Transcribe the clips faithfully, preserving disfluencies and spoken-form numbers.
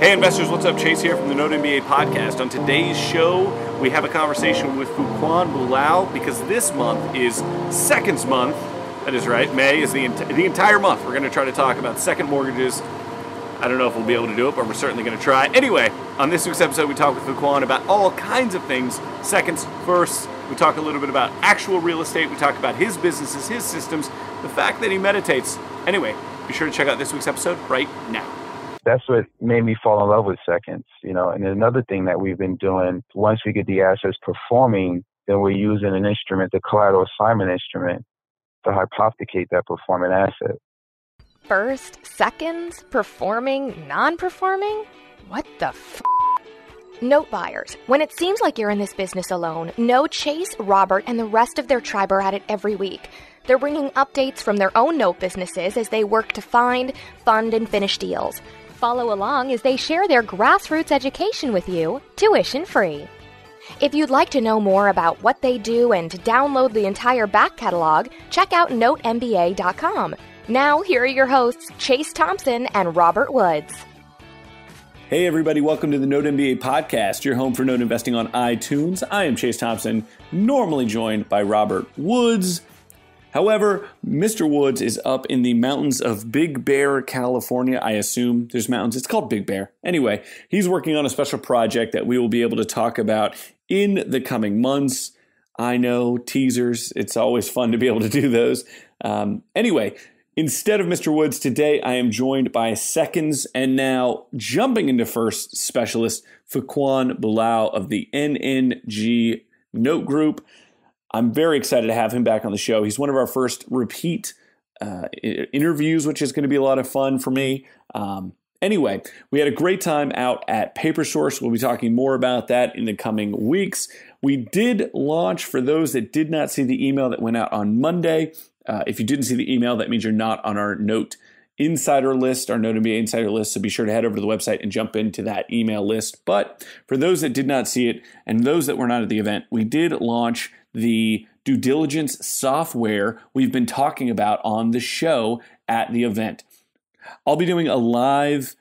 Hey investors, what's up? Chase here from the Note M B A podcast. On today's show, we have a conversation with Fuquan Bilal because this month is seconds month. That is right, May is the, ent the entire month. We're going to try to talk about second mortgages. I don't know if we'll be able to do it, but we're certainly going to try. Anyway, on this week's episode, we talk with Fuquan about all kinds of things. Seconds, firsts. We talk a little bit about actual real estate. We talk about his businesses, his systems, the fact that he meditates. Anyway, be sure to check out this week's episode right now. That's what made me fall in love with seconds, you know. And another thing that we've been doing, once we get the assets performing, then we're using an instrument, the collateral assignment instrument, to hypothecate that performing asset. First, seconds, performing, non-performing? What the f***? Note buyers, when it seems like you're in this business alone, know Chase, Robert, and the rest of their tribe are at it every week. They're bringing updates from their own note businesses as they work to find, fund, and finish deals. Follow along as they share their grassroots education with you, tuition-free. If you'd like to know more about what they do and to download the entire back catalog, check out Note M B A dot com. Now, here are your hosts, Chase Thompson and Robert Woods. Hey, everybody. Welcome to the Note M B A podcast, your home for note investing on iTunes. I am Chase Thompson, normally joined by Robert Woods. However, Mister Woods is up in the mountains of Big Bear, California. I assume there's mountains. It's called Big Bear. Anyway, he's working on a special project that we will be able to talk about in the coming months. I know, teasers. It's always fun to be able to do those. Um, anyway, instead of Mister Woods today, I am joined by seconds and now jumping into first specialist, Fuquan Bilal of the N N G Note Group. I'm very excited to have him back on the show. He's one of our first repeat uh, interviews, which is going to be a lot of fun for me. Um, anyway, we had a great time out at Paper Source. We'll be talking more about that in the coming weeks. We did launch, for those that did not see the email that went out on Monday. Uh, if you didn't see the email, that means you're not on our Note Insider list, our Note M B A Insider list, so be sure to head over to the website and jump into that email list. But for those that did not see it and those that were not at the event, we did launch the due diligence software we've been talking about on the show at the event. I'll be doing a live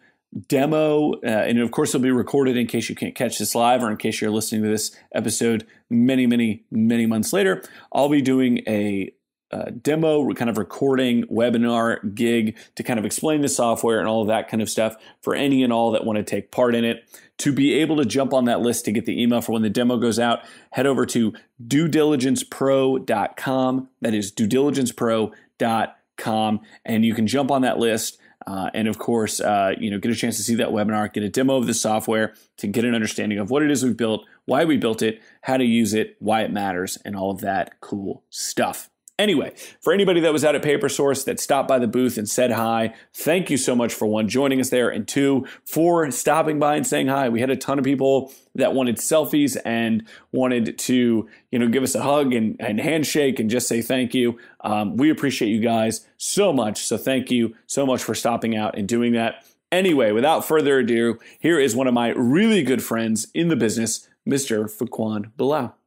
demo, uh, and of course it'll be recorded in case you can't catch this live or in case you're listening to this episode many, many, many months later. I'll be doing a Uh, demo, kind of recording, webinar gig to kind of explain the software and all of that kind of stuff for any and all that want to take part in it. To be able to jump on that list to get the email for when the demo goes out, head over to due diligence pro dot com. That is due diligence pro dot com, and you can jump on that list uh, and of course, uh, you know, get a chance to see that webinar, get a demo of the software to get an understanding of what it is we've built, why we built it, how to use it, why it matters, and all of that cool stuff. Anyway, for anybody that was out at Paper Source that stopped by the booth and said hi, thank you so much for one, joining us there, and two, for stopping by and saying hi. We had a ton of people that wanted selfies and wanted to, you know, give us a hug and, and handshake and just say thank you. Um, we appreciate you guys so much, so thank you so much for stopping out and doing that. Anyway, without further ado, here is one of my really good friends in the business, Mister Fuquan Bilal.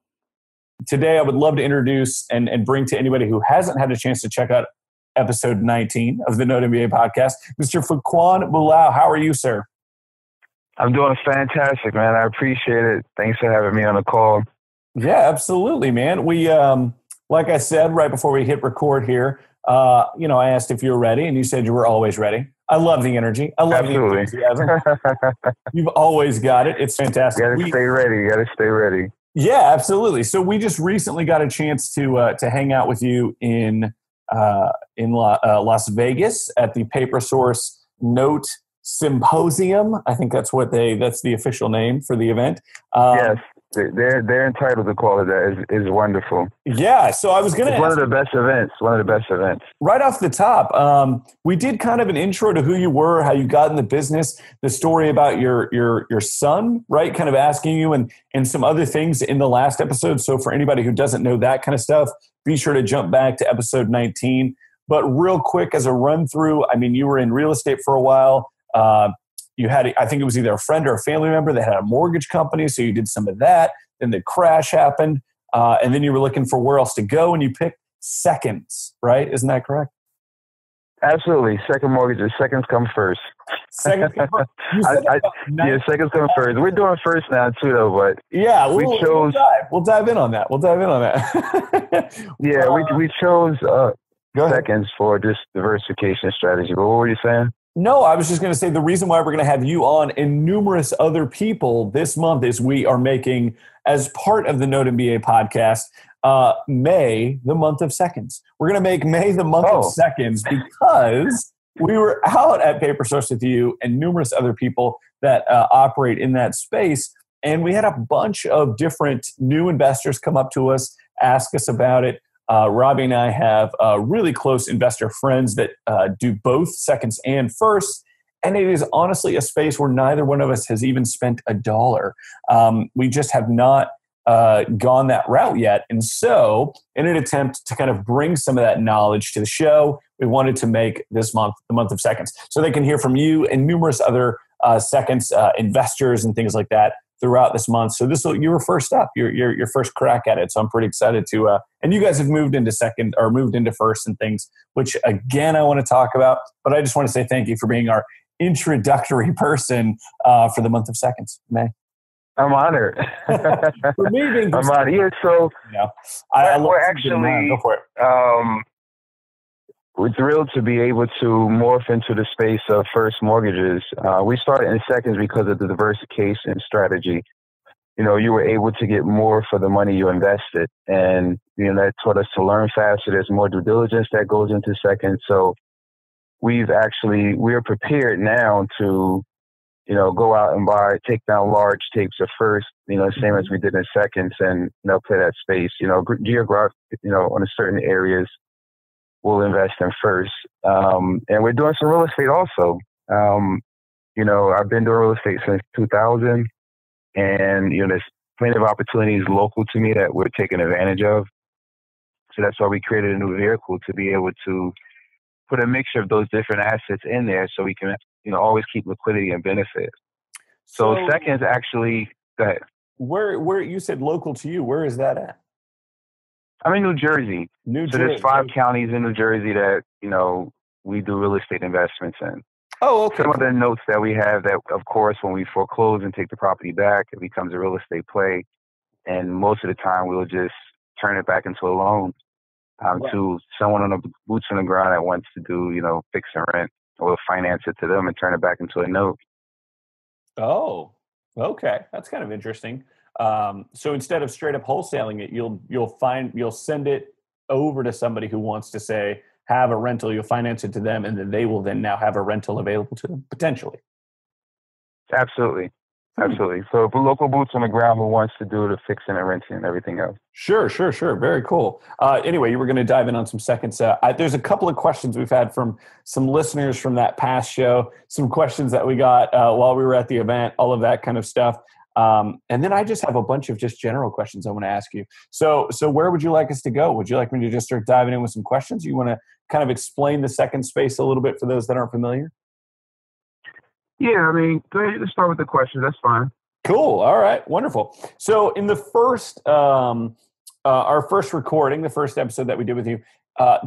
Today, I would love to introduce and, and bring to anybody who hasn't had a chance to check out episode nineteen of the Note M B A podcast, Mister Fuquan Bilal. How are you, sir? I'm doing fantastic, man. I appreciate it. Thanks for having me on the call. Yeah, absolutely, man. We, um, like I said, right before we hit record here, uh, you know, I asked if you were ready, and you said you were always ready. I love the energy. I love absolutely. the enthusiasm. You've always got it. It's fantastic. You got to stay ready. You got to stay ready. Yeah, absolutely. So we just recently got a chance to uh, to hang out with you in uh, in La uh, Las Vegas at the Paper Source Note Symposium. I think that's what they that's the official name for the event. Um, yes, they're they're entitled to call it that. It's, it's wonderful. Yeah. So I was going to one of the best events. One of the best events. Right off the top, um, we did kind of an intro to who you were, how you got in the business, the story about your your your son, right? Kind of asking you and. and some other things in the last episode. So for anybody who doesn't know that kind of stuff, be sure to jump back to episode nineteen. But real quick, as a run through, I mean, you were in real estate for a while. Uh, you had, I think it was either a friend or a family member that had a mortgage company. So you did some of that. Then the crash happened. Uh, and then you were looking for where else to go. And you picked seconds, right? Isn't that correct? Absolutely. Second mortgages. Seconds come first. Second, you said I, I, yeah, second's coming first. We're doing first now too, though. But yeah, we'll, we chose. We'll dive. we'll dive in on that. We'll dive in on that. yeah, uh, we we chose uh, seconds for this diversification strategy. But what were you saying? No, I was just going to say the reason why we're going to have you on and numerous other people this month is we are making, as part of the Note M B A podcast, uh, May the month of seconds. We're going to make May the month oh. of seconds because we were out at Paper Source with you and numerous other people that uh, operate in that space, and we had a bunch of different new investors come up to us, ask us about it. Uh, Robbie and I have uh, really close investor friends that uh, do both seconds and firsts, and it is honestly a space where neither one of us has even spent a dollar. Um, we just have not uh, gone that route yet. And so in an attempt to kind of bring some of that knowledge to the show, we wanted to make this month the month of seconds. So they can hear from you and numerous other uh, seconds uh, investors and things like that throughout this month. So this will, you were first up, your your your first crack at it. So I'm pretty excited to, uh, and you guys have moved into second or moved into first and things, which again, I want to talk about, but I just want to say thank you for being our introductory person uh, for the month of seconds, May. I'm honored. for me being I'm honored. Yeah, so you know, I, I love actually, go for it. Um, we're thrilled to be able to morph into the space of first mortgages. Uh, we started in seconds because of the diversification strategy. You know, you were able to get more for the money you invested. And, you know, that taught us to learn faster. There's more due diligence that goes into seconds. So we've actually, we're prepared now to, you know, go out and buy, take down large tapes of first, you know, same as we did in seconds and, you know, play that space, you know, geographic, you know, on a certain areas. We'll invest in first. Um, and we're doing some real estate also. Um, you know, I've been doing real estate since two thousand. And, you know, there's plenty of opportunities local to me that we're taking advantage of. So that's why we created a new vehicle to be able to put a mixture of those different assets in there so we can, you know, always keep liquidity and benefit. So, so seconds actually, go ahead. Where, where you said local to you, where is that at? I'm in New Jersey. New so Jersey. There's five counties in New Jersey that, you know, we do real estate investments in. Oh, okay. Some of the notes that we have that, of course, when we foreclose and take the property back, it becomes a real estate play. And most of the time, we'll just turn it back into a loan um, yeah. to someone on the boots on the ground that wants to do, you know, fix and rent, or finance it to them and turn it back into a note. Oh, okay. That's kind of interesting. Um, so instead of straight up wholesaling it, you'll, you'll find, you'll send it over to somebody who wants to say, have a rental, you'll finance it to them. And then they will then now have a rental available to them potentially. Absolutely. Absolutely. So if a local boots on the ground who wants to do the fixing and renting and everything else. Sure, sure, sure. Very cool. Uh, anyway, you were going to dive in on some seconds. Uh, I, there's a couple of questions we've had from some listeners from that past show, some questions that we got uh, while we were at the event, all of that kind of stuff. Um, and then I just have a bunch of just general questions I want to ask you. So, so where would you like us to go? Would you like me to just start diving in with some questions? You want to kind of explain the second space a little bit for those that aren't familiar? Yeah, I mean, go ahead and start with the questions. That's fine. Cool. All right. Wonderful. So in the first, um, uh, our first recording, the first episode that we did with you, uh,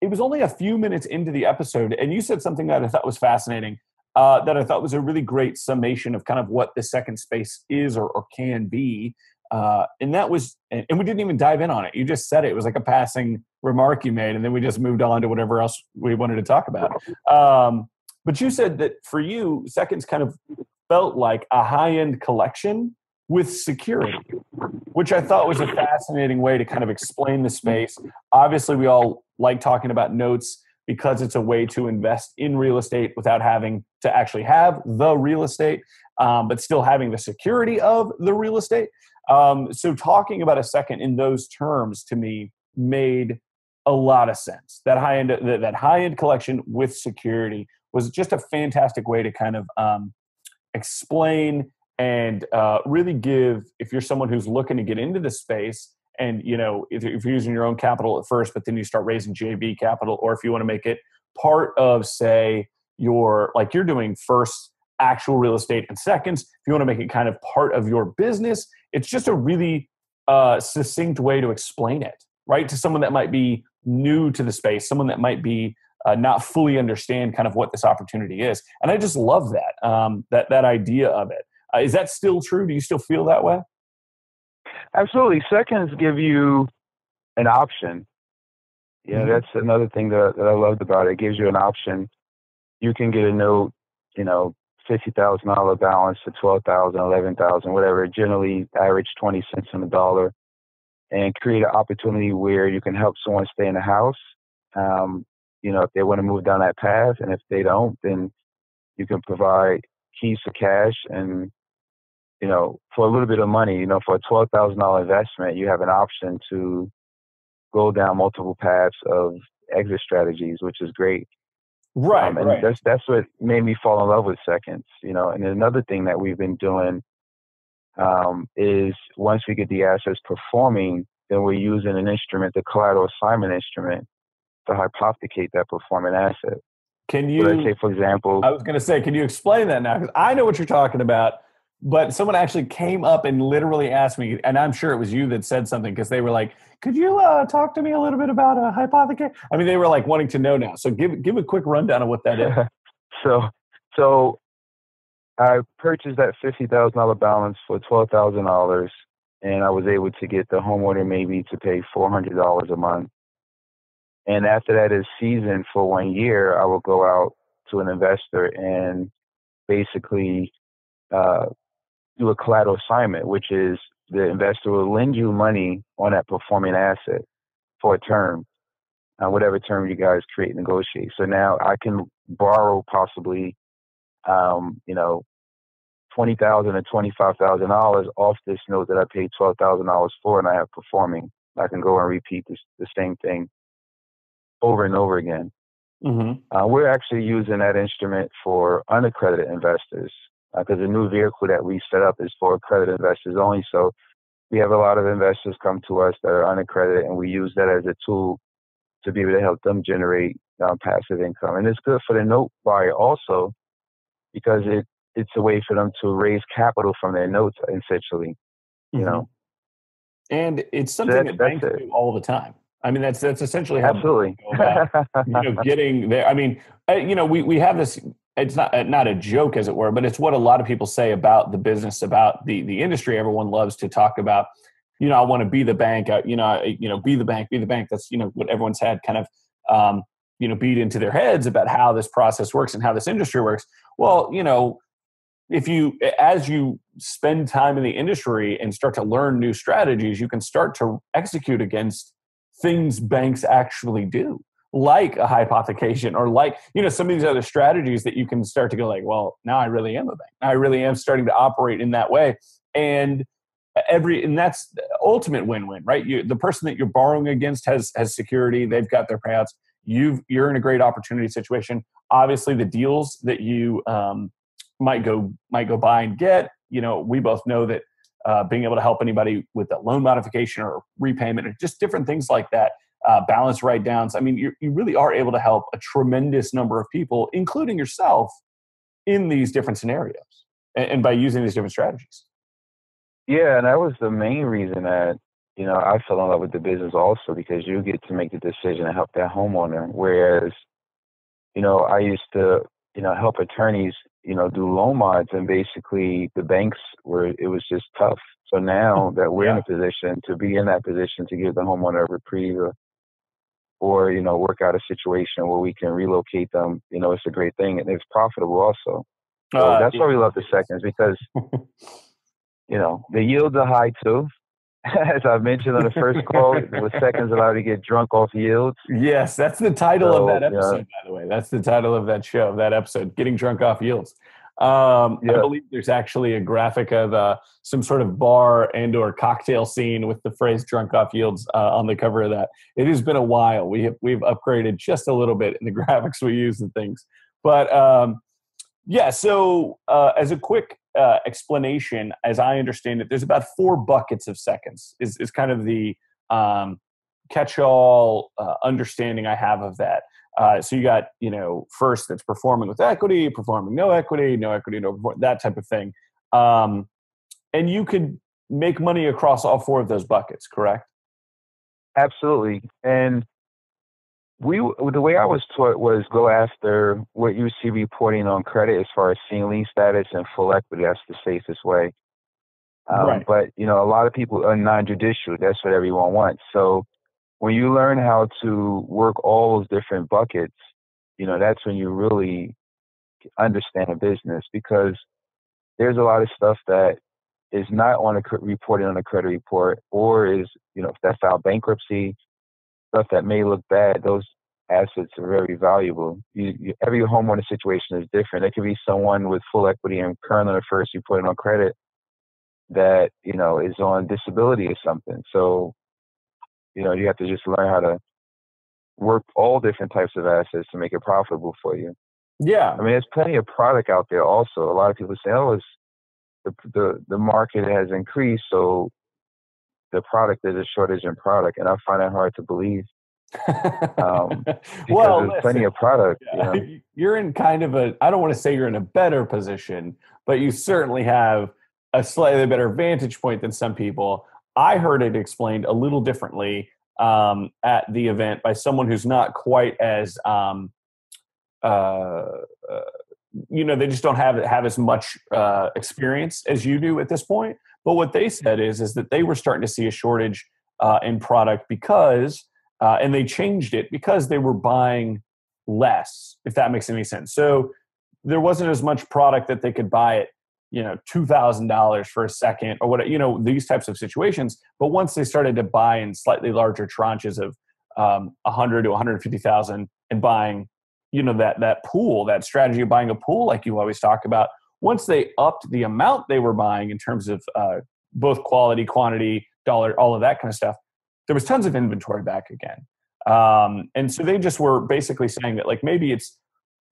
it was only a few minutes into the episode. And you said something that I thought was fascinating. Uh, that I thought was a really great summation of kind of what the second space is or, or can be. Uh, and that was, and we didn't even dive in on it. You just said it. It was like a passing remark you made, and then we just moved on to whatever else we wanted to talk about. Um, but you said that for you, seconds kind of felt like a high-end collection with security, which I thought was a fascinating way to kind of explain the space. Obviously, we all like talking about notes, because it's a way to invest in real estate without having to actually have the real estate, um, but still having the security of the real estate. Um, so talking about a second in those terms to me made a lot of sense. That high-end that, that high-end collection with security was just a fantastic way to kind of um, explain and uh, really give, if you're someone who's looking to get into the space, and, you know, if you're using your own capital at first, but then you start raising J V capital, or if you want to make it part of, say, your, like you're doing first actual real estate and seconds, if you want to make it kind of part of your business, it's just a really uh, succinct way to explain it, right? To someone that might be new to the space, someone that might be uh, not fully understand kind of what this opportunity is. And I just love that, um, that, that idea of it. Uh, is that still true? Do you still feel that way? Absolutely. Seconds give you an option. Yeah, mm-hmm. That's another thing that, that I loved about it. It gives you an option. You can get a note, you know, fifty thousand dollars balance to twelve thousand dollars, eleven thousand dollars, whatever, generally average twenty cents on the dollar, and create an opportunity where you can help someone stay in the house. Um, you know, if they want to move down that path, and if they don't, then you can provide keys to cash and, you know, for a little bit of money, you know, for a twelve thousand dollars investment, you have an option to go down multiple paths of exit strategies, which is great. Right, um, and right. That's, that's what made me fall in love with Seconds, you know. And another thing that we've been doing um, is once we get the assets performing, then we're using an instrument, the collateral assignment instrument, to hypothecate that performing asset. Can you, so let's say, for example, I was going to say, can you explain that now? Because I know what you're talking about, but someone actually came up and literally asked me, and I'm sure it was you that said something, because they were like, could you uh, talk to me a little bit about a hypothecate? I mean, they were like wanting to know now. So give give a quick rundown of what that is. so so I purchased that fifty thousand dollars balance for twelve thousand dollars, and I was able to get the homeowner maybe to pay four hundred dollars a month. And after that is seasoned for one year, I will go out to an investor and basically uh, do a collateral assignment, which is the investor will lend you money on that performing asset for a term, uh, whatever term you guys create and negotiate. So now I can borrow possibly, um, you know, twenty thousand dollars or twenty-five thousand dollars off this note that I paid twelve thousand dollars for and I have performing. I can go and repeat this, the same thing over and over again. Mm-hmm. Uh, we're actually using that instrument for unaccredited investors, because uh, the new vehicle that we set up is for accredited investors only. So we have a lot of investors come to us that are unaccredited, and we use that as a tool to be able to help them generate um, passive income. And it's good for the note buyer also, because it, it's a way for them to raise capital from their notes, essentially. You mm-hmm. know, and it's something so that banks do all the time. I mean, that's that's essentially how absolutely you go about, you know, getting there. I mean, you know, we, we have this. It's not not a joke, as it were, but it's what a lot of people say about the business, about the the industry. Everyone loves to talk about, you know, I want to be the bank. I, you know, I, you know, be the bank, be the bank. That's, you know, what everyone's had kind of um, you know, beat into their heads about how this process works and how this industry works. Well, you know, if you as you spend time in the industry and start to learn new strategies, you can start to execute against things banks actually do, like a hypothecation, or like, you know, some of these other strategies that you can start to go like, well, now I really am a bank. I really am starting to operate in that way. And every, and that's the ultimate win-win, right? You, the person that you're borrowing against has, has security. They've got their payouts. You've, you're in a great opportunity situation. Obviously the deals that you um, might go, might go buy and get, you know, we both know that Uh, being able to help anybody with a loan modification or repayment or just different things like that, uh, balance write-downs. I mean, you you really are able to help a tremendous number of people, including yourself, in these different scenarios and, and by using these different strategies. Yeah, and that was the main reason that, you know, I fell in love with the business also, because you get to make the decision to help that homeowner. Whereas, you know, I used to, you know, help attorneys, you know, do loan mods, and basically the banks were, it was just tough. So now that we're yeah. in a position to be in that position to give the homeowner a reprieve, or, or, you know, work out a situation where we can relocate them, you know, it's a great thing, and it's profitable also. So uh, that's yeah. why we love the Seconds, because, you know, the yields are high too. As I mentioned on the first call, with Seconds allowed to get drunk off yields. Yes, that's the title so, of that episode, yeah. by the way. That's the title of that show, that episode, Getting Drunk Off Yields. Um, yeah. I believe there's actually a graphic of uh, some sort of bar and or cocktail scene with the phrase drunk off yields uh, on the cover of that. It has been a while. We have, we've upgraded just a little bit in the graphics we use and things. But um, yeah, so uh, as a quick Uh, explanation, as I understand it, there's about four buckets of Seconds is, is kind of the um, catch-all uh, understanding I have of that. Uh, so you got, you know, first that's performing with equity, performing no equity, no equity, no perform, that type of thing. Um, and you could make money across all four of those buckets, correct? Absolutely. And We the way I was taught was go after what you see reporting on credit as far as senior lien status and full equity. That's the safest way. Um, right. But, you know, a lot of people are non-judicial. That's what everyone wants. So when you learn how to work all those different buckets, you know, that's when you really understand a business, because there's a lot of stuff that is not on a reporting on a credit report, or is, you know, if that filed bankruptcy, stuff that may look bad, those assets are very valuable. You, you, every homeowner situation is different. There could be someone with full equity and current on the first reporting on credit that, you know, is on disability or something. So, you know, you have to just learn how to work all different types of assets to make it profitable for you. Yeah. I mean, there's plenty of product out there also. A lot of people say, oh, it's the, the, the market has increased, so the product, there's a shortage in product. And I find it hard to believe. Um, because well, there's listen, plenty of product. Yeah. You know? You're in kind of a, I don't want to say you're in a better position, but you certainly have a slightly better vantage point than some people. I heard it explained a little differently um, at the event by someone who's not quite as, um, uh, uh, you know, they just don't have have as much uh, experience as you do at this point. But what they said is, is that they were starting to see a shortage uh, in product because, uh, and they changed it because they were buying less, if that makes any sense. So there wasn't as much product that they could buy at, you know, two thousand dollars for a second or what, you know, these types of situations. But once they started to buy in slightly larger tranches of um, one hundred to one hundred fifty thousand and buying, you know, that, that pool, that strategy of buying a pool, like you always talk about, once they upped the amount they were buying in terms of uh, both quality, quantity, dollar, all of that kind of stuff, there was tons of inventory back again. Um, and so they just were basically saying that, like, maybe it's,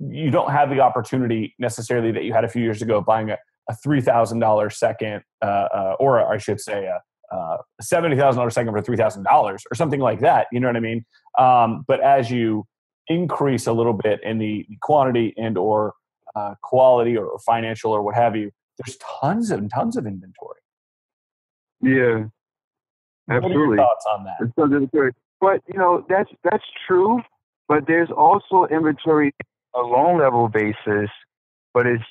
you don't have the opportunity necessarily that you had a few years ago of buying a, a three thousand dollars second, uh, uh, or I should say a, a seventy thousand dollars second for three thousand dollars or something like that. You know what I mean? Um, but as you increase a little bit in the quantity and or uh, quality or financial or what have you, there's tons and tons of inventory. Yeah, absolutely. What are your thoughts on that? But, you know, that's, that's true, but there's also inventory on a loan level basis, but it's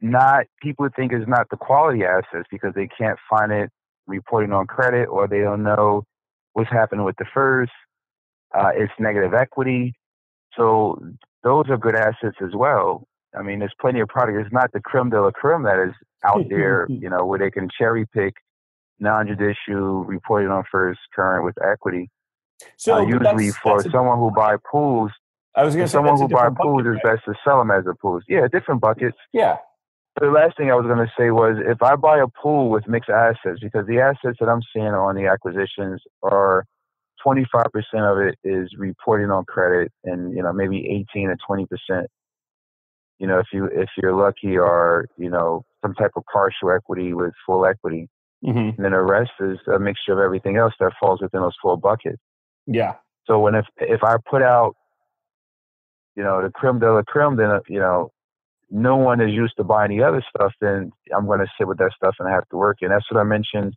not, people think it's not the quality assets because they can't find it reporting on credit, or they don't know what's happening with the first. Uh, it's negative equity. So those are good assets as well. I mean, there's plenty of product. It's not the creme de la creme that is out there, you know, where they can cherry pick non-judicial, reported on first, current with equity. So uh, usually for a, someone who buy pools, I was going to say someone who buy pools, right? It's best to sell them as a pools. Yeah, different buckets. Yeah. The last thing I was going to say was, if I buy a pool with mixed assets, because the assets that I'm seeing on the acquisitions are twenty-five percent of it is reporting on credit, and, you know, maybe eighteen or twenty percent. You know, if you if you're lucky, or, you know, some type of partial equity with full equity, mm-hmm. and then the rest is a mixture of everything else that falls within those four buckets. Yeah. So when if if I put out, you know, the creme de la creme, then you know, no one is used to buying the other stuff. Then I'm going to sit with that stuff and have to work. And that's what I mentioned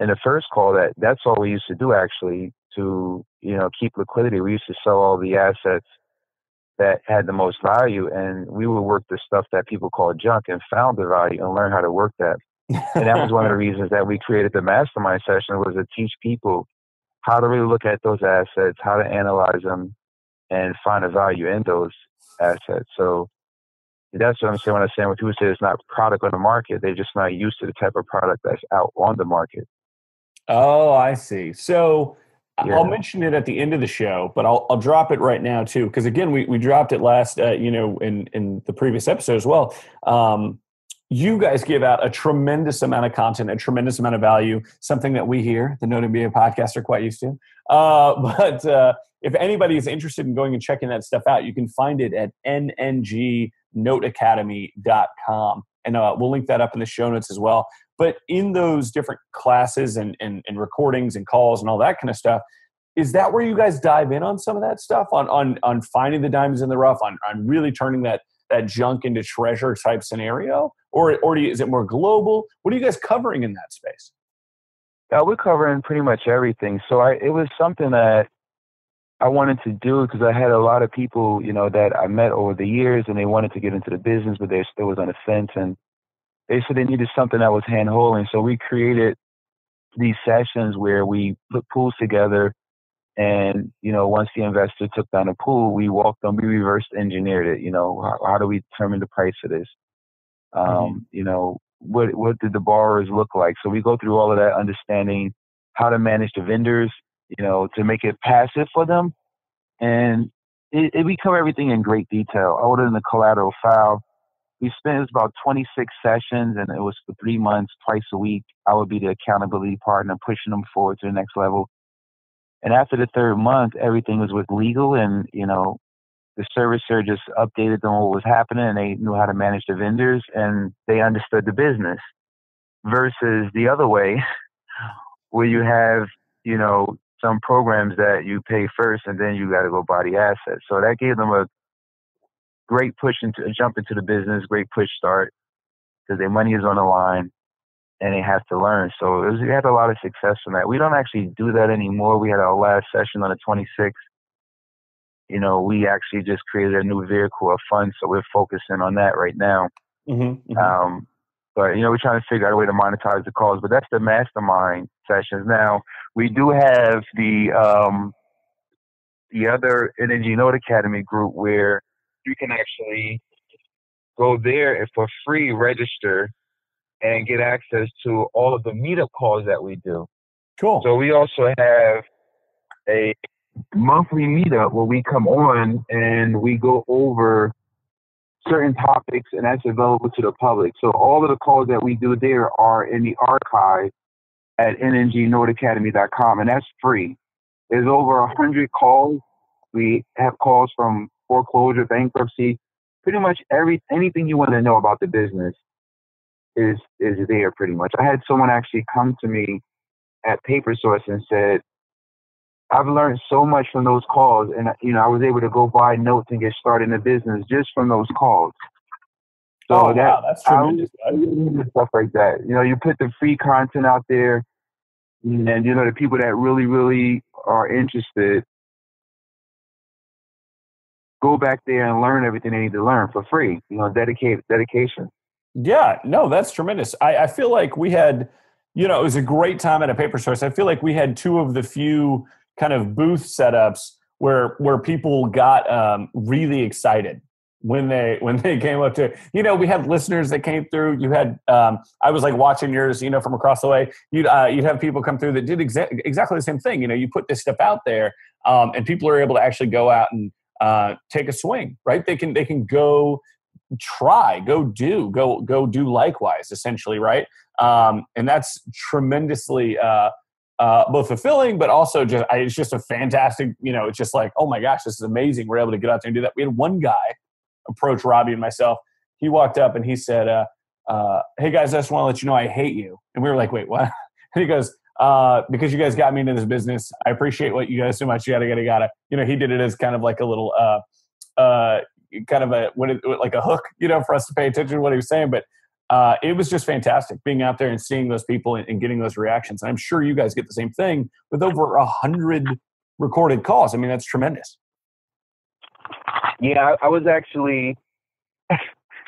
in the first call. That that's all we used to do actually to you know keep liquidity. We used to sell all the assets that had the most value, and we would work the stuff that people call junk and found the value and learn how to work that. And that was one of the reasons that we created the mastermind session, was to teach people how to really look at those assets, how to analyze them, and find a value in those assets. So that's what I'm saying when I'm saying when people say it's not product on the market, they're just not used to the type of product that's out on the market. Oh, I see. So yeah. I'll mention it at the end of the show, but I'll I'll drop it right now too, because again, we, we dropped it last, uh, you know, in, in the previous episode as well. Um, you guys give out a tremendous amount of content, a tremendous amount of value, something that we here, the Note M B A podcast, are quite used to. Uh, but uh, if anybody is interested in going and checking that stuff out, you can find it at N N G note academy dot com. And uh, we'll link that up in the show notes as well. But in those different classes and, and, and recordings and calls and all that kind of stuff, is that where you guys dive in on some of that stuff, on on, on finding the diamonds in the rough, on, on really turning that, that junk into treasure type scenario? Or, or do you, is it more global? What are you guys covering in that space? Yeah, we're covering pretty much everything. So I, it was something that I wanted to do because I had a lot of people, you know, that I met over the years, and they wanted to get into the business, but they still was on the fence, and they said they needed something that was hand-holding. So we created these sessions where we put pools together, and, you know, once the investor took down a pool, we walked them, we reverse engineered it. You know, how, how do we determine the price of this? Um, mm-hmm. You know, what what did the borrowers look like? So we go through all of that, understanding how to manage the vendors, you know, to make it passive for them. And it, it, we cover everything in great detail, other than the collateral file. We spent about twenty-six sessions, and it was for three months, twice a week. I would be the accountability partner, pushing them forward to the next level. And after the third month, everything was with legal, and, you know, the servicer just updated them on what was happening, and they knew how to manage the vendors, and they understood the business, versus the other way where you have, you know, some programs that you pay first and then you got to go buy the assets. So that gave them a great push into a jump into the business, great push start, because their money is on the line and they have to learn. So it was, we had a lot of success from that. We don't actually do that anymore. We had our last session on the twenty-sixth. You know, we actually just created a new vehicle of funds, so we're focusing on that right now. Mm-hmm, mm-hmm. Um, but, you know, we're trying to figure out a way to monetize the calls, but that's the mastermind sessions. Now, we do have the, um, the other N N G Note Academy group where you can actually go there and for free register and get access to all of the meetup calls that we do. Cool. So we also have a monthly meetup where we come on and we go over certain topics, and that's available to the public. So all of the calls that we do there are in the archive at N N G note academy dot com, and that's free. There's over one hundred calls. We have calls from foreclosure, bankruptcy, pretty much every anything you want to know about the business is is there pretty much. I had someone actually come to me at Paper Source and said, I've learned so much from those calls, and, you know, I was able to go buy notes and get started in the business just from those calls. So oh, that, wow, that's tremendous. I was, stuff like that. You know, you put the free content out there, and, you know, the people that really, really are interested go back there and learn everything they need to learn for free. You know, dedicate dedication. Yeah, no, that's tremendous. I, I feel like we had, you know, it was a great time at a Paper Source. I feel like we had two of the few kind of booth setups where where people got um, really excited when they when they came up to, you know, we had listeners that came through. You had um, I was like watching yours, you know, from across the way. You'd uh, you'd have people come through that did exa- exactly the same thing. You know, you put this stuff out there, um, and people are able to actually go out and uh, take a swing, right? They can they can go try, go do, go go do likewise, essentially, right? Um, and that's tremendously uh, uh, both fulfilling, but also just I, it's just a fantastic, you know, it's just like, oh my gosh, this is amazing. We're able to get out there and do that. We had one guy approach Robbie and myself. He walked up and he said, uh, uh, hey guys, I just want to let you know I hate you. And we were like, wait, what? And he goes, uh, because you guys got me into this business. I appreciate what you guys so much. You gotta, gotta, gotta. You know, he did it as kind of like a little, uh, uh, kind of a, what it, like a hook, you know, for us to pay attention to what he was saying. But Uh, it was just fantastic being out there and seeing those people and, and getting those reactions. And I'm sure you guys get the same thing with over a hundred recorded calls. I mean, that's tremendous. Yeah, I, I was actually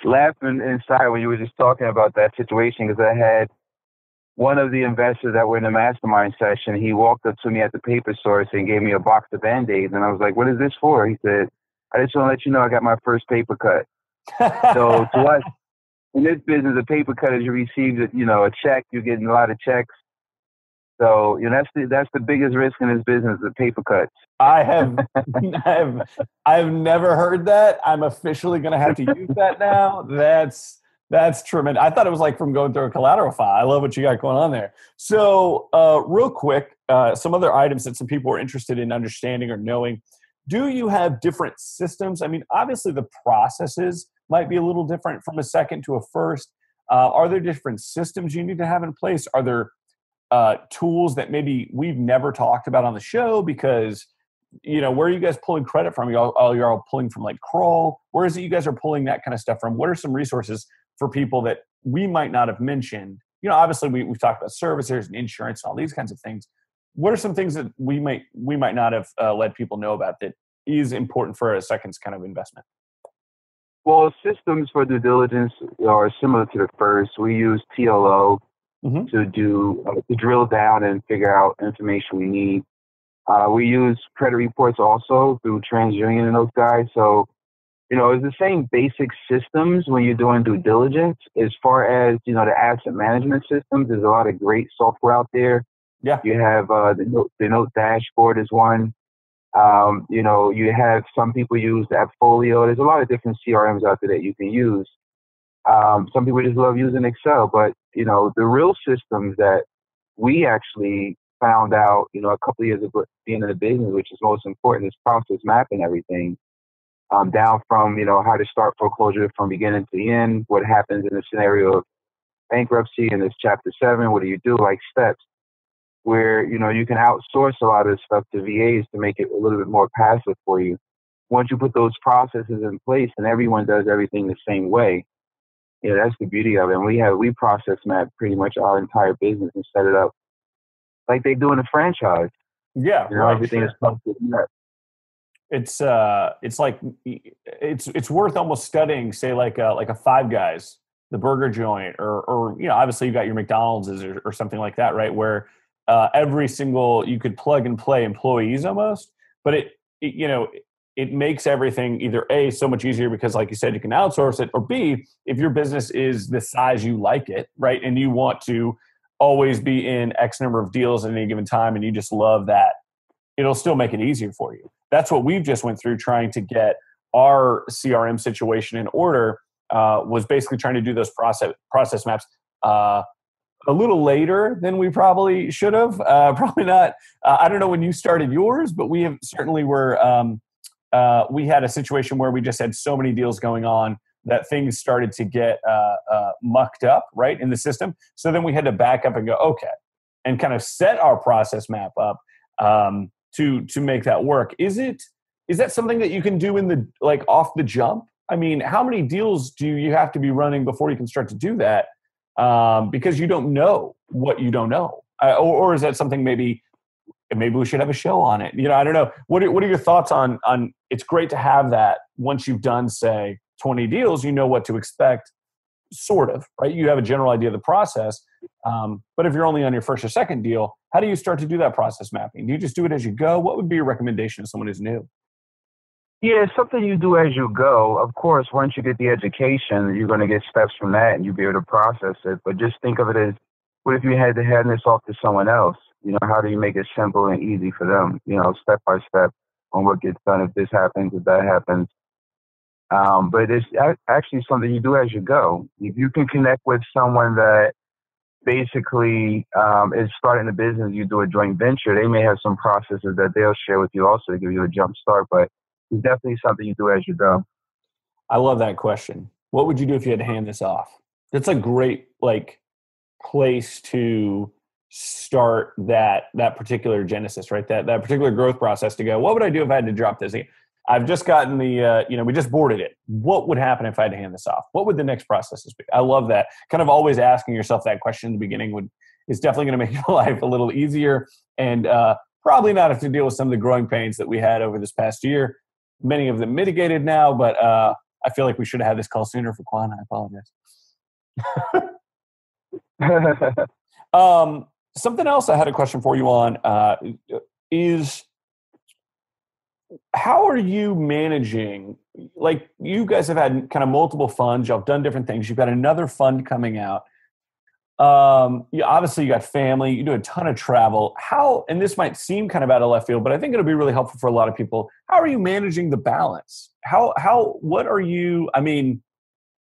laughing inside when you were just talking about that situation, because I had one of the investors that were in the mastermind session. He walked up to me at the Paper Source and gave me a box of Band-Aids. And I was like, what is this for? He said, I just want to let you know I got my first paper cut. So to us, in this business, a paper cut is you receive, you know, a check. You're getting a lot of checks. So, you know, that's the, that's the biggest risk in this business, the paper cuts. I have, I've, I've never heard that. I'm officially going to have to use that now. That's, that's tremendous. I thought it was like from going through a collateral file. I love what you got going on there. So uh, real quick, uh, some other items that some people are interested in understanding or knowing. Do you have different systems? I mean, obviously the processes might be a little different from a second to a first. Uh, are there different systems you need to have in place? Are there uh, tools that maybe we've never talked about on the show? Because, you know, where are you guys pulling credit from? You're all, you're all pulling from like Kroll. Where is it you guys are pulling that kind of stuff from? What are some resources for people that we might not have mentioned? You know, obviously we, we've talked about servicers and insurance and all these kinds of things. what are some things that we might we might not have uh, let people know about that is important for a seconds kind of investment? Well, systems for due diligence are similar to the first. We use T L O mm-hmm. to do uh, to drill down and figure out information we need. Uh, we use credit reports also through TransUnion and those guys. So, you know, it's the same basic systems when you're doing due diligence. As far as, you know, the asset management systems, there's a lot of great software out there. Yeah. You have uh, the, Note, the Note Dashboard is one. Um, you know, you have some people use the Appfolio. There's a lot of different C R Ms out there that you can use. Um, some people just love using Excel. But, you know, the real systems that we actually found out, you know, a couple of years ago being in the business, which is most important, is process mapping everything. Um, down from, you know, how to start foreclosure from beginning to the end, what happens in the scenario of bankruptcy and this chapter seven, what do you do, like steps where, you know, you can outsource a lot of this stuff to V As to make it a little bit more passive for you. Once you put those processes in place and everyone does everything the same way, you know, that's the beauty of it. And we have, we process map pretty much our entire business and set it up like they do in a franchise. Yeah. You know, right, everything sure. is posted in that. It's uh, it's like it's it's worth almost studying. Say like a, like a Five Guys, the burger joint, or or you know, obviously you've got your McDonald's or, or something like that, right? Where uh, every single you could plug and play employees almost, but it, it you know it, it makes everything either A, so much easier because like you said you can outsource it, or B, if your business is the size you like it, right, and you want to always be in X number of deals at any given time, and you just love that, it'll still make it easier for you. That's what we've just went through trying to get our C R M situation in order, uh, was basically trying to do those process process maps uh, a little later than we probably should have. Uh, probably not. Uh, I don't know when you started yours, but we have certainly were, um, uh, we had a situation where we just had so many deals going on that things started to get uh, uh, mucked up, right, in the system. So then we had to back up and go, okay, and kind of set our process map up. Um, to to make that work. Is it is that something that you can do in the like off the jump? I mean, how many deals do you have to be running before you can start to do that? Um, because you don't know what you don't know, uh, or, or is that something maybe maybe we should have a show on it? You know, I don't know. What are, what are your thoughts on on? It's great to have that once you've done say twenty deals, you know what to expect, sort of, right? You have a general idea of the process. Um, but if you're only on your first or second deal, how do you start to do that process mapping? Do you just do it as you go? What would be your recommendation to someone who's new? Yeah, it's something you do as you go. Of course, once you get the education, you're going to get steps from that and you'll be able to process it. But just think of it as, what if you had to hand this off to someone else? You know, how do you make it simple and easy for them? You know, step by step on what gets done if this happens, if that happens. Um, but it's actually something you do as you go. If you can connect with someone that basically um, is starting a business, you do a joint venture, they may have some processes that they'll share with you also to give you a jump start, but it's definitely something you do as you go. I love that question. What would you do if you had to hand this off? That's a great like place to start that that particular genesis, right? That that particular growth process to go, what would I do if I had to drop this? I've just gotten the, uh, you know, we just boarded it. What would happen if I had to hand this off? What would the next processes be? I love that. Kind of always asking yourself that question in the beginning would is definitely going to make your life a little easier and uh, probably not have to deal with some of the growing pains that we had over this past year. Many of them mitigated now, but uh, I feel like we should have had this call sooner for Quan. I apologize. um, something else I had a question for you on uh, is... how are you managing, like you guys have had kind of multiple funds, y'all have done different things. You've got another fund coming out. Um, you, obviously you got family, you do a ton of travel. How, and this might seem kind of out of left field, but I think it'll be really helpful for a lot of people. How are you managing the balance? How, how, what are you, I mean,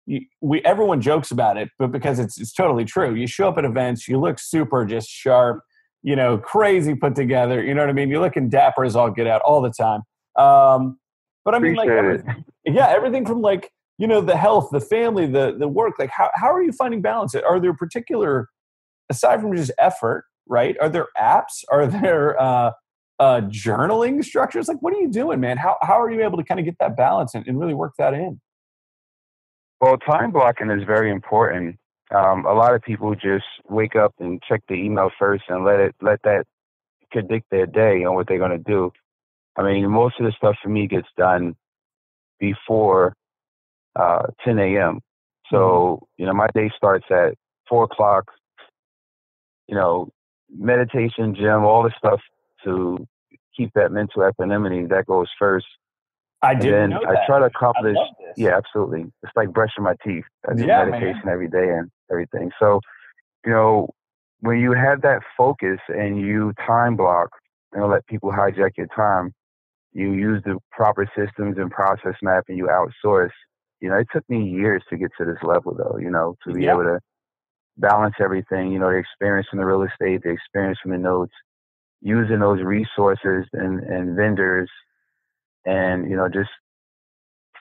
you, we, everyone jokes about it, but because it's, it's totally true. You show up at events, you look super just sharp, you know, crazy put together. You know what I mean? You're looking dapper as all get out all the time. Um, but I mean, Appreciate like, everything, yeah, everything from like, you know, the health, the family, the the work. Like, how how are you finding balance? Are there particular, aside from just effort, right? Are there apps? Are there uh, uh, journaling structures? Like, what are you doing, man? How how are you able to kind of get that balance and, and really work that in? Well, time blocking is very important. Um, a lot of people just wake up and check the email first and let it let that predict their day and what they're going to do. I mean, most of the stuff for me gets done before uh, ten a m So, you know, my day starts at four o'clock, you know, meditation, gym, all the stuff to keep that mental equanimity, that goes first. I didn't know that. I try to accomplish, yeah, absolutely. It's like brushing my teeth. I do yeah, meditation man. every day and everything. So, you know, when you have that focus and you time block and don't let people hijack your time, you use the proper systems and process map and you outsource. You know, it took me years to get to this level, though, you know, to be yeah. able to balance everything, you know, the experience from the real estate, the experience from the notes, using those resources and, and vendors and, you know, just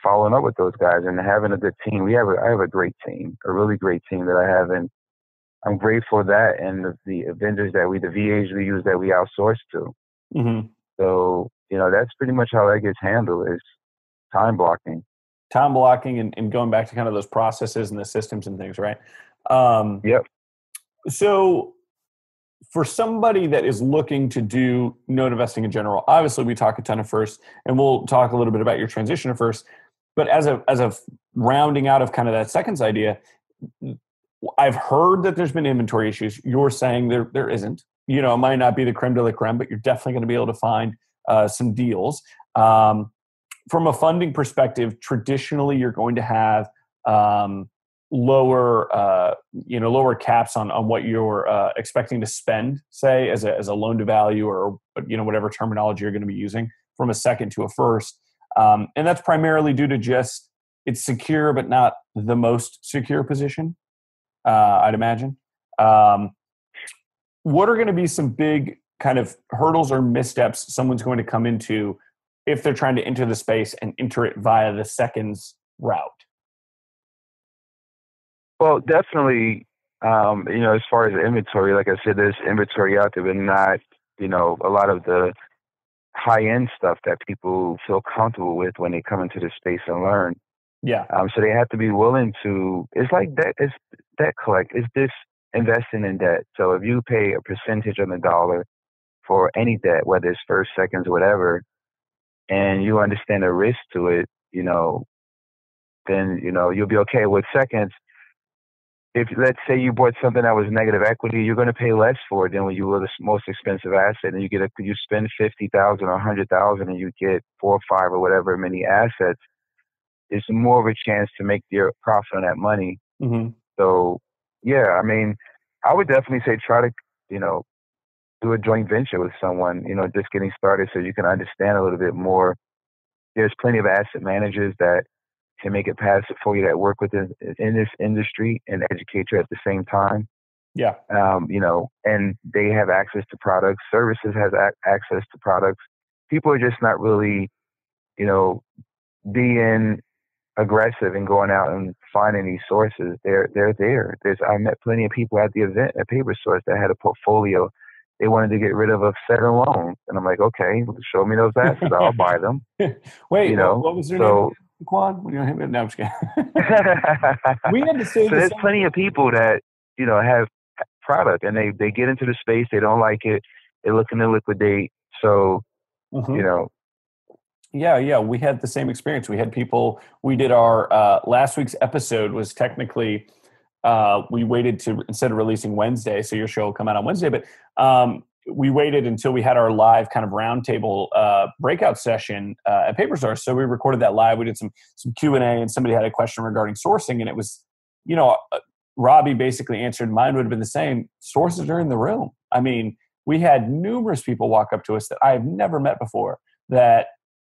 following up with those guys and having a good team. We have a, I have a great team, a really great team that I have. And I'm grateful for that and the, the vendors that we, the V As we use that we outsource to. Mm-hmm. So, you know, that's pretty much how that gets handled is time blocking. Time blocking and, and going back to kind of those processes and the systems and things, right? Um, yep. So for somebody that is looking to do note investing in general, obviously we talk a ton of first, and we'll talk a little bit about your transition to first, but as a as a rounding out of kind of that seconds idea, I've heard that there's been inventory issues. You're saying there there isn't. You know, it might not be the creme de la creme, but you're definitely going to be able to find uh, some deals. Um, From a funding perspective, traditionally you're going to have um, lower, uh, you know, lower caps on on what you're uh, expecting to spend, say as a as a loan to value or you know whatever terminology you're going to be using from a second to a first, um, and that's primarily due to just it's secure but not the most secure position, uh, I'd imagine. Um, what are going to be some big kind of hurdles or missteps someone's going to come into if they're trying to enter the space and enter it via the seconds route? Well, definitely, um, you know, as far as the inventory, like I said, there's inventory out there, but not, you know, a lot of the high-end stuff that people feel comfortable with when they come into the space and learn. Yeah. Um, so they have to be willing to, it's like debt, it's debt collect, it's just investing in debt. So if you pay a percentage on the dollar for any debt, whether it's first, seconds, whatever, and you understand the risk to it, you know, then, you know, you'll be okay with seconds. If, let's say, you bought something that was negative equity, you're going to pay less for it than when you were the most expensive asset. And you get a, you spend fifty thousand dollars or one hundred thousand dollars and you get four or five or whatever many assets. It's more of a chance to make your profit on that money. Mm-hmm. So, yeah, I mean, I would definitely say try to, you know, do a joint venture with someone, you know, just getting started so you can understand a little bit more. There's plenty of asset managers that can make it passive for you that work within in this industry and educate you at the same time. Yeah. Um, you know, and they have access to products. Services has a- access to products. People are just not really, you know, being aggressive and going out and finding these sources. They're, they're there. There's, I met plenty of people at the event at Paper Source that had a portfolio. They wanted to get rid of a set of loans. And I'm like, okay, show me those assets. I'll buy them. Wait, you know, what was your so, name? Fuquan? No, I'm just kidding. We had to say so the there's same. Plenty of people that, you know, have product and they, they get into the space. They don't like it. They're looking to liquidate. So, mm-hmm. you know. Yeah, yeah. We had the same experience. We had people, we did our, uh, last week's episode was technically Uh, we waited to, instead of releasing Wednesday, so your show will come out on Wednesday, but um, we waited until we had our live kind of roundtable uh, breakout session uh, at Paper Source. So we recorded that live. We did some some Q and A, and somebody had a question regarding sourcing, and it was, you know, uh, Robbie basically answered, mine would have been the same, sources are in the room. I mean, we had numerous people walk up to us that I have never met before that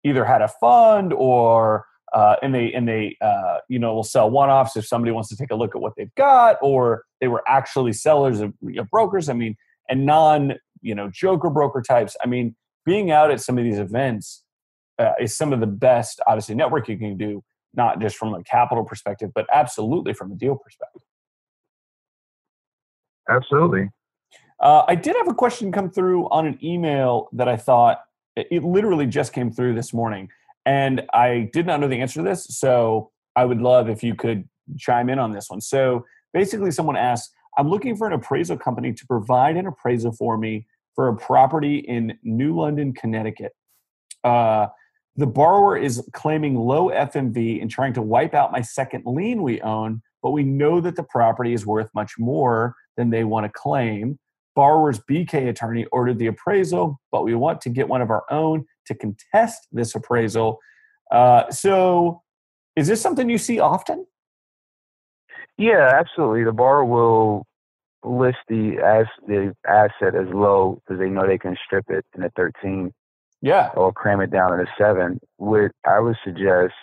either had a fund or... Uh, and they, and they, uh, you know, will sell one-offs if somebody wants to take a look at what they've got, or they were actually sellers of you know, brokers. I mean, and non, you know, joker broker types. I mean, being out at some of these events uh, is some of the best, obviously, network you can do, not just from a capital perspective, but absolutely from a deal perspective. Absolutely. Uh, I did have a question come through on an email that I thought it literally just came through this morning. And I did not know the answer to this, so I would love if you could chime in on this one. So basically someone asked, I'm looking for an appraisal company to provide an appraisal for me for a property in New London, Connecticut. Uh, the borrower is claiming low F M V and trying to wipe out my second lien we own, but we know that the property is worth much more than they want to claim. Borrower's B K attorney ordered the appraisal, but we want to get one of our own to contest this appraisal. Uh, so is this something you see often? Yeah, absolutely. The borrower will list the, as, the asset as low because they know they can strip it in a thirteen. Yeah. Or cram it down in a seven. What I would suggest,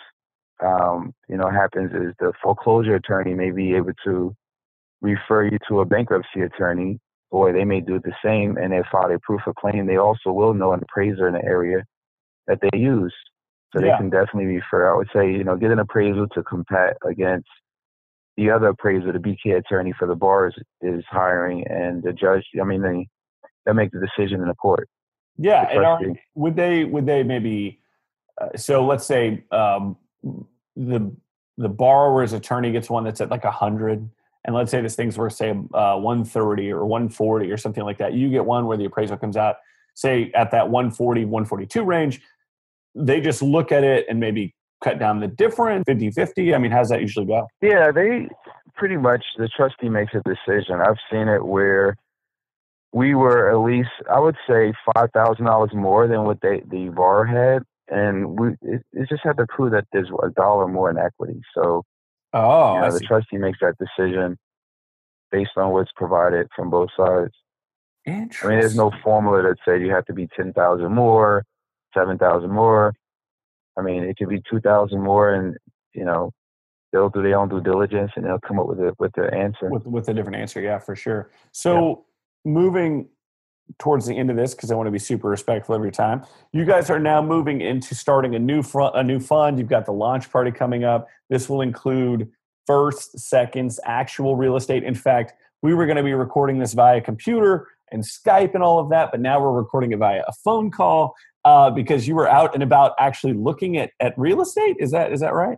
um, you know, happens is the foreclosure attorney may be able to refer you to a bankruptcy attorney, or they may do the same and they file a proof of claim. They also will know an appraiser in the area that they use. So they yeah. can definitely refer. I would say, you know, get an appraisal to compete against the other appraiser. The B K attorney for the borrower is, is hiring, and the judge, I mean, they, they'll make the decision in the court. Yeah. The and are, would they, would they maybe, uh, so let's say um, the, the borrower's attorney gets one that's at like a hundred. And let's say this thing's worth, say, uh, one thirty or one forty or something like that. You get one where the appraisal comes out, say, at that one forty, one forty-two range. They just look at it and maybe cut down the difference, fifty-fifty. I mean, how does that usually go? Yeah, they pretty much, the trustee makes a decision. I've seen it where we were at least, I would say, five thousand dollars more than what they, the borrower had. And we it, it just had to prove that there's a dollar more in equity. So Oh, you know, the trustee makes that decision based on what's provided from both sides. Interesting. I mean, there's no formula that said you have to be ten thousand more, seven thousand more. I mean, it could be two thousand more, and, you know, they'll do their own due diligence and they'll come up with a, with the answer. With, with a different answer. Yeah, for sure. So yeah. moving towards the end of this, because I want to be super respectful of your time. You guys are now moving into starting a new front, a new fund. You've got the launch party coming up. This will include firsts, seconds, actual real estate. In fact, we were going to be recording this via computer and Skype and all of that, but now we're recording it via a phone call uh, because you were out and about actually looking at, at real estate. Is that is that right?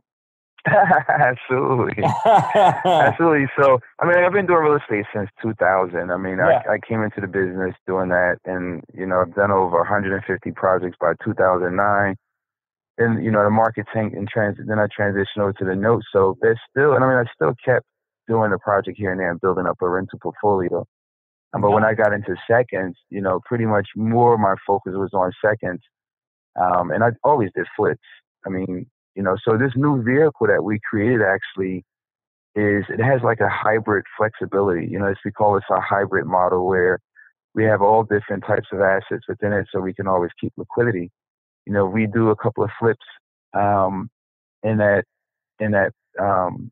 Absolutely. Absolutely. So, I mean, I've been doing real estate since two thousand. I mean, yeah. I, I came into the business doing that, and, you know, I've done over one hundred fifty projects by two thousand nine. Then, you know, the market tanked and trans- then I transitioned over to the note. So there's still, and I mean, I still kept doing the project here and there and building up a rental portfolio. But yeah. when I got into seconds, you know, pretty much more of my focus was on seconds. Um, and I always did flips. I mean, You know, so this new vehicle that we created actually is, it has like a hybrid flexibility. You know, it's, we call this a hybrid model where we have all different types of assets within it so we can always keep liquidity. You know, we do a couple of flips um, in that in that um,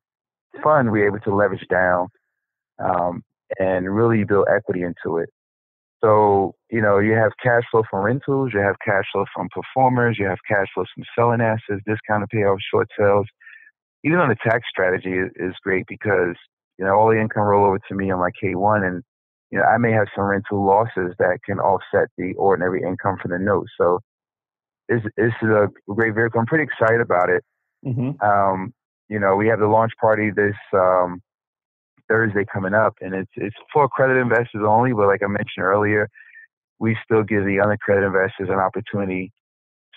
fund. We're able to leverage down um, and really build equity into it. So, you know, you have cash flow from rentals, you have cash flow from performers, you have cash flow from selling assets, discounted payoffs, short sales. Even on the tax strategy is, is great because, you know, all the income roll over to me on my K one, and, you know, I may have some rental losses that can offset the ordinary income from the note. So this, this is a great vehicle. I'm pretty excited about it. Mm-hmm. Um, you know, we have the launch party this um Thursday coming up, and it's it's for accredited investors only, but like I mentioned earlier, we still give the unaccredited investors an opportunity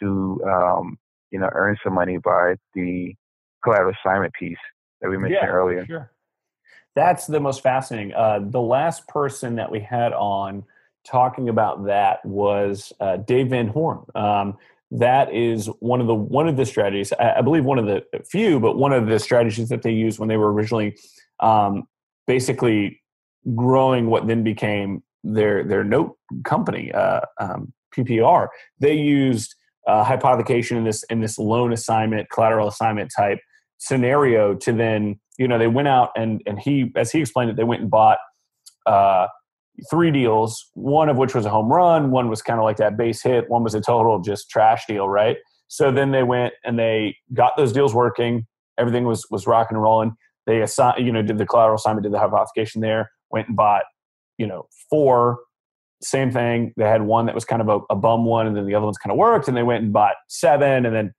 to um, you know, earn some money by the collateral assignment piece that we mentioned yeah, earlier. Sure. That's the most fascinating. Uh, the last person that we had on talking about that was uh, Dave Van Horn. Um, that is one of the one of the strategies, I, I believe one of the few, but one of the strategies that they used when they were originally um, basically growing what then became their their note company, uh, um, P P R. They used uh, hypothecation in this in this loan assignment, collateral assignment type scenario to then, you know, they went out and and he, as he explained it, they went and bought uh, three deals, one of which was a home run, one was kind of like that base hit, one was a total just trash deal, right? So then they went and they got those deals working. Everything was was rock and rolling. They assign, you know, did the collateral assignment, did the hypothecation there, went and bought, you know, four, same thing. They had one that was kind of a, a bum one, and then the other ones kind of worked, and they went and bought seven, and then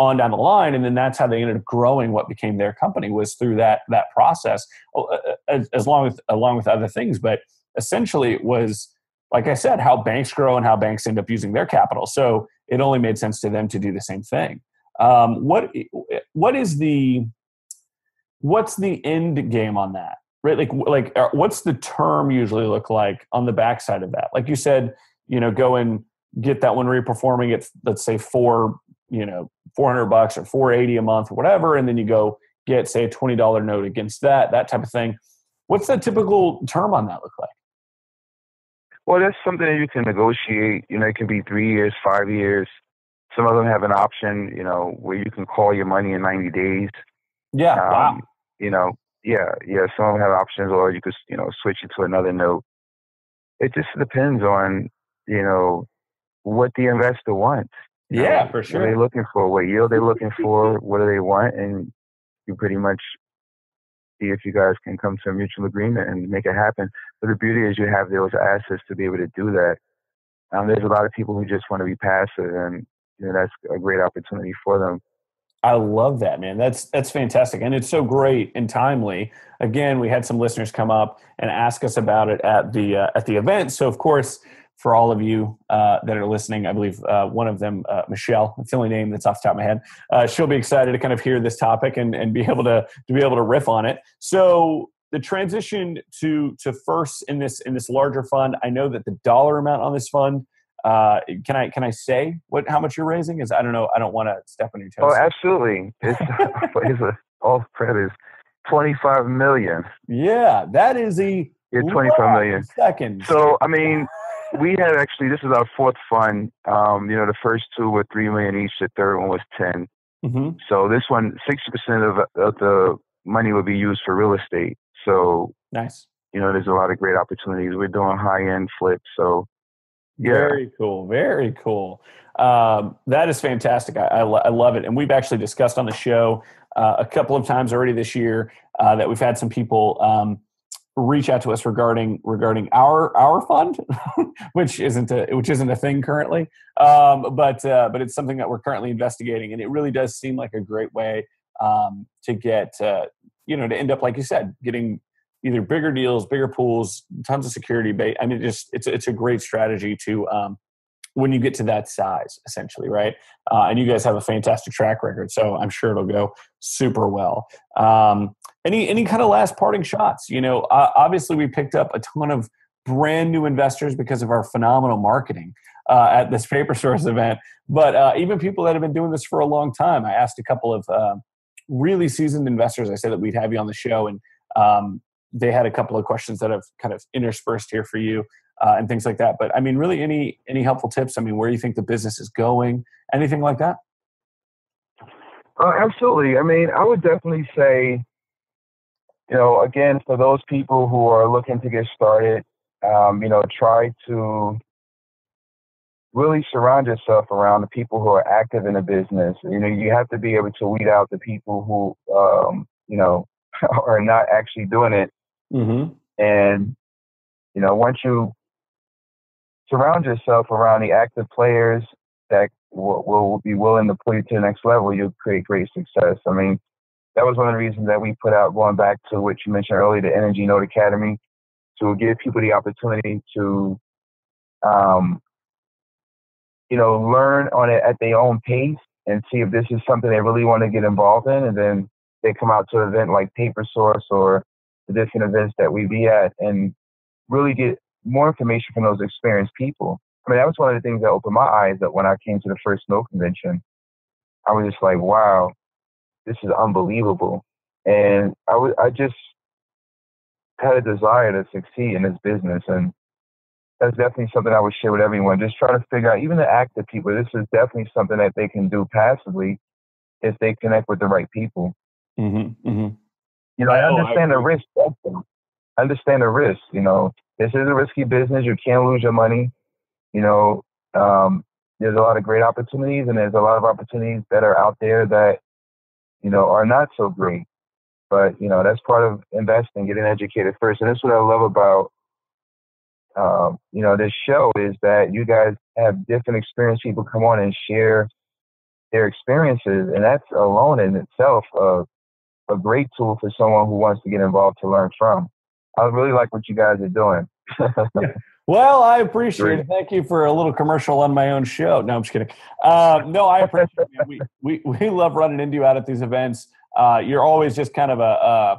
on down the line. And then that's how they ended up growing what became their company, was through that that process, as, as long with, along with other things. But essentially it was like I said, how banks grow and how banks end up using their capital. So it only made sense to them to do the same thing. Um, what what is the what's the end game on that? Right, like like what's the term usually look like on the backside of that? Like you said, you know, go and get that one reperforming at, let's say, four, you know, four hundred bucks or four eighty a month or whatever, and then you go get, say, a twenty dollar note against that, that type of thing. What's the typical term on that look like? Well, that's something that you can negotiate. You know, it can be three years, five years. Some of them have an option, you know, where you can call your money in ninety days. Yeah. Um, wow. You know, yeah, yeah. Some of them have options, or you could, you know, switch it to another note. It just depends on, you know, what the investor wants. Yeah, know, for sure. What are they looking for? What yield they're looking for? What do they want? And you pretty much see if you guys can come to a mutual agreement and make it happen. But the beauty is you have those assets to be able to do that. Um, there's a lot of people who just want to be passive, and you know, that's a great opportunity for them. I love that, man. That's that's fantastic. And it's so great and timely. Again, we had some listeners come up and ask us about it at the uh, at the event. So, of course, for all of you uh, that are listening, I believe uh, one of them, uh, Michelle, that's the only name that's off the top of my head, uh, she'll be excited to kind of hear this topic and, and be able to, to be able to riff on it. So the transition to to first in this in this larger fund, I know that the dollar amount on this fund, Uh, can I can I say what how much you're raising? Is I don't know. I don't want to step on your toes. Oh, absolutely! It's, it's a, all credit is twenty-five million. Yeah, that is a yeah twenty-five million second. So I mean, we had actually this is our fourth fund. Um, you know, the first two were three million each. The third one was ten. Mm-hmm. So this one, sixty percent of, of the money would be used for real estate. So nice. You know, there's a lot of great opportunities. We're doing high-end flips. So. Yeah. Very cool. Very cool. Um, that is fantastic. I, I, lo- I love it. And we've actually discussed on the show uh, a couple of times already this year uh, that we've had some people um, reach out to us regarding regarding our our fund, which isn't a which isn't a thing currently. Um, but uh, but it's something that we're currently investigating, and it really does seem like a great way um, to get uh, you know to end up, like you said, getting either bigger deals, bigger pools, tons of security bait. I mean, it just it's it's a great strategy to um, when you get to that size, essentially, right? Uh, and you guys have a fantastic track record, so I'm sure it'll go super well. Um, any any kind of last parting shots? You know, uh, obviously we picked up a ton of brand new investors because of our phenomenal marketing uh, at this Paper Source event. But uh, even people that have been doing this for a long time, I asked a couple of uh, really seasoned investors. I said that we'd have you on the show, and um, they had a couple of questions that I've kind of interspersed here for you uh, and things like that. But I mean, really any, any helpful tips? I mean, where do you think the business is going? Anything like that? Uh, absolutely. I mean, I would definitely say, you know, again, for those people who are looking to get started, um, you know, try to really surround yourself around the people who are active in the business. You know, you have to be able to weed out the people who, um, you know, are not actually doing it. Mm-hmm. And, you know, once you surround yourself around the active players that will, will be willing to pull you to the next level, you'll create great success. I mean, that was one of the reasons that we put out, going back to what you mentioned earlier, the N N G Note Academy, to give people the opportunity to, um, you know, learn on it at their own pace and see if this is something they really want to get involved in. And then they come out to an event like Paper Source or the different events that we be at and really get more information from those experienced people. I mean, that was one of the things that opened my eyes that when I came to the first Note convention, I was just like, wow, this is unbelievable. And I, w- I just had a desire to succeed in this business. And that's definitely something I would share with everyone. Just try to figure out, even the active people, this is definitely something that they can do passively if they connect with the right people. Mm-hmm, mm-hmm. You know, I understand oh, I the risk. I understand the risk. You know, this is a risky business. You can lose your money. You know, um, there's a lot of great opportunities, and there's a lot of opportunities that are out there that, you know, are not so great. But, you know, that's part of investing, getting educated first. And that's what I love about, um, you know, this show is that you guys have different experienced people come on and share their experiences. And that's alone in itself of, a great tool for someone who wants to get involved to learn from. I really like what you guys are doing. Well, I appreciate Great. it. Thank you for a little commercial on my own show. No, I'm just kidding. Uh, no, I appreciate it. We, we, we love running into you out at these events. Uh, you're always just kind of a, a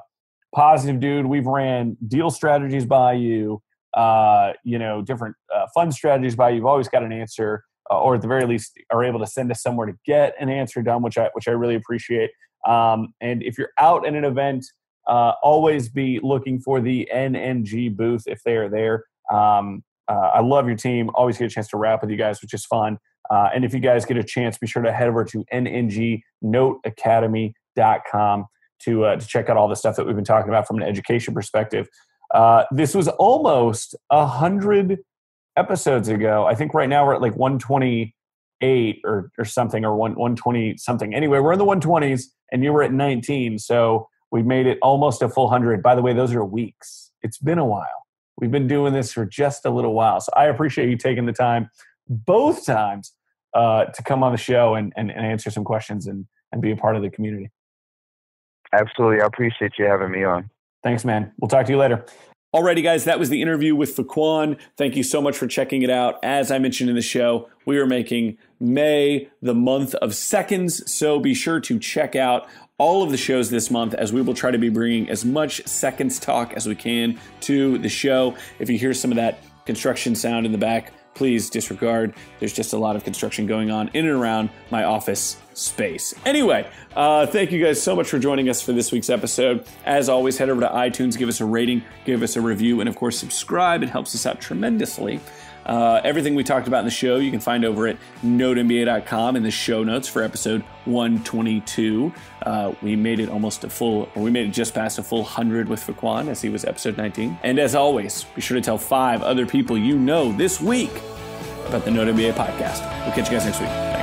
positive dude. We've ran deal strategies by you, uh, you know, different uh, fund strategies by you. You've always got an answer, uh, or at the very least are able to send us somewhere to get an answer done, which I, which I really appreciate. Um, and if you're out at an event, uh, always be looking for the N N G booth if they are there. Um, uh, I love your team. Always get a chance to rap with you guys, which is fun. Uh, and if you guys get a chance, be sure to head over to N N G note academy dot com to, uh, to check out all the stuff that we've been talking about from an education perspective. Uh, this was almost a hundred episodes ago. I think right now we're at like one twenty-eight or, or something, or one twenty something. Anyway, we're in the one twenties and you were at nineteen. So we've made it almost a full hundred. By the way, those are weeks. It's been a while. We've been doing this for just a little while. So I appreciate you taking the time both times uh, to come on the show and, and, and answer some questions and, and be a part of the community. Absolutely. I appreciate you having me on. Thanks, man. We'll talk to you later. Alrighty, guys, that was the interview with Fuquan. Thank you so much for checking it out. As I mentioned in the show, we are making May the month of seconds, so be sure to check out all of the shows this month as we will try to be bringing as much seconds talk as we can to the show. If you hear some of that construction sound in the back, please disregard. There's just a lot of construction going on in and around my office space. Anyway, uh, thank you guys so much for joining us for this week's episode. As always, head over to iTunes, give us a rating, give us a review, and of course, subscribe. It helps us out tremendously. Uh, everything we talked about in the show, you can find over at note M B A dot com in the show notes for episode one twenty-two. Uh, we made it almost a full, or we made it just past a full one hundred with Fuquan as he was episode nineteen. And as always, be sure to tell five other people you know this week about the Note M B A podcast. We'll catch you guys next week. Bye.